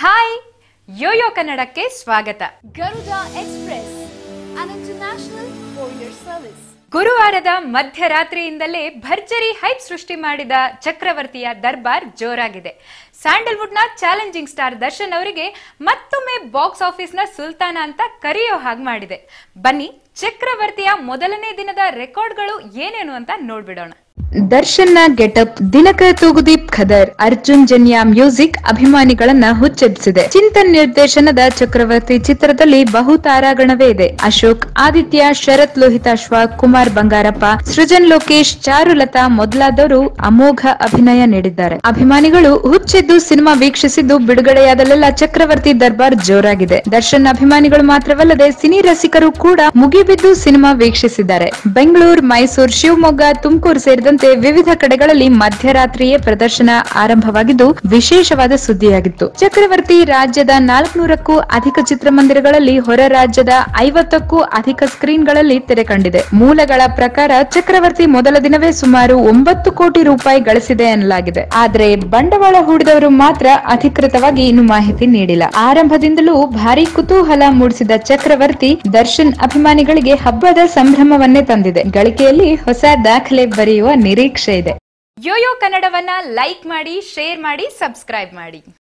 हाय योयो कन्नड़ के स्वागत। Garuda express N international courier service. गुरुवारद मध्यरात्रियिंदಲೇ ಭರ್ಜರಿ ಹೈಪ್ ಸೃಷ್ಟಿ ಮಾಡಿದ ಚಕ್ರವರ್ತಿಯ ದರ್ಬಾರ್ ಜೋರಾಗಿದೆ। ಸ್ಯಾಂಡಲ್ವುಡ್ನ ಚಾಲೆಂಜಿಂಗ್ ಸ್ಟಾರ್ ದರ್ಶನ್ ಅವರಿಗೆ ಮತ್ತೊಮ್ಮೆ ಬಾಕ್ಸ್ ಆಫೀಸ್ನ ಸುಲ್ತಾನ ಅಂತ ಕರೆಯೋ ಹಾಗೆ ಮಾಡಿದೆ। ಬನ್ನಿ ಚಕ್ರವರ್ತಿಯ ಮೊದಲನೇ ದಿನದ ರೆಕಾರ್ಡ್ಗಳು ಏನೇನು ಅಂತ ನೋಡ್ಬಿಡೋಣ। ದರ್ಶನ್ನ ಗೆಟಪ್, ದಿನಕರ ತೂಗುದೀಪ್ ಖದರ್, ಅರ್ಜುನ್ ಜನ್ಯ ಮ್ಯೂಸಿಕ್ ಅಭಿಮಾನಿಗಳನ್ನ ಹುಚ್ಚೆಬ್ಬಿಸಿದೆ। ಚಿಂತನ್ ನಿರ್ದೇಶನದ ಚಕ್ರವರ್ತಿ ಚಿತ್ರದಲ್ಲಿ ಬಹು ತಾರಾಗಣವೇ ಇದೆ। ಅಶೋಕ್, ಆದಿತ್ಯ, ಶರತ್ ಲೋಹಿತಾಶ್ವ, ಕುಮಾರ್ ಬಂಗಾರಪ್ಪ, ಸೃಜನ್ ಲೋಕೇಶ್, ಚಾರುಲತಾ ಮೊದಲಾದವರು ಅಮೋಘ ಅಭಿನಯ ನೀಡಿದ್ದಾರೆ। ಅಭಿಮಾನಿಗಳು ಹುಚ್ಚೆದ್ದು ಸಿನಿಮಾ ವೀಕ್ಷಿಸಿದ್ದು ಬಿಡುಗಡೆಯಾದಲ್ಲೆಲ್ಲ ಚಕ್ರವರ್ತಿ ದರ್ಬಾರ್ ಜೋರಾಗಿದೆ। ದರ್ಶನ್ ಅಭಿಮಾನಿಗಳು ಮಾತ್ರವಲ್ಲದೆ ಸಿನಿ ರಸಿಕರು ಕೂಡ ಮುಗಿಬಿದ್ದು ಸಿನಿಮಾ ವೀಕ್ಷಿಸಿದ್ದಾರೆ। ಬೆಂಗಳೂರು, ಮೈಸೂರು, ಶಿವಮೊಗ್ಗ, ತುಮಕೂರು ಸೇರಿದಂತೆ ವಿವಿಧ ಕಡೆಗಳಲ್ಲಿ ಮಧ್ಯರಾತ್ರಿಯೇ ಪ್ರದರ್ಶನ ಆರಂಭವಾಗಿದ್ದು ವಿಶೇಷವಾದ ಸುದ್ದಿಯಾಗಿತ್ತು। ಚಕ್ರವರ್ತಿ ರಾಜ್ಯದ 400ಕ್ಕೂ ಅಧಿಕ ಚಿತ್ರಮಂದಿರಗಳಲ್ಲಿ, ಹೊರ ರಾಜ್ಯದ 50ಕ್ಕೂ ಅಧಿಕ ಸ್ಕ್ರೀನ್ಗಳಲ್ಲಿ ತೆರೆ ಕಂಡಿದೆ। ಮೂಲಗಳ ಪ್ರಕಾರ ಚಕ್ರವರ್ತಿ ಮೊದಲ ದಿನವೇ ಸುಮಾರು 9 ಕೋಟಿ ರೂಪಾಯಿ ಗಳಿಸಿದೆ ಎನ್ನಲಾಗಿದೆ। ಆದರೆ ಬಂಡವಾಳ ಹೂಡಿದವರು ಮಾತ್ರ ಅಧಿಕೃತವಾಗಿ ಇನ್ನು ಮಾಹಿತಿ ನೀಡಿಲ್ಲ। ಆರಂಭದಿಂದಲೂ ಭಾರಿ ಕುತೂಹಲ ಮೂಡಿಸಿದ ಚಕ್ರವರ್ತಿ ದರ್ಶನ್ ಅಭಿಮಾನಿಗಳಿಗೆ ಹಬ್ಬದ ಸಂಭ್ರಮವನ್ನೇ ತಂದಿದೆ। ಗಳಿಕೆಯಲ್ಲಿ ಹೊಸ ದಾಖಲೆ ಬರೆಯುವ ನಿರೀಕ್ಷೆ ಇದೆ। ಯೋಯೋ ಕನ್ನಡವನ್ನ ಲೈಕ್ ಮಾಡಿ, ಶೇರ್ ಮಾಡಿ, ಸಬ್ಸ್ಕ್ರೈಬ್ ಮಾಡಿ।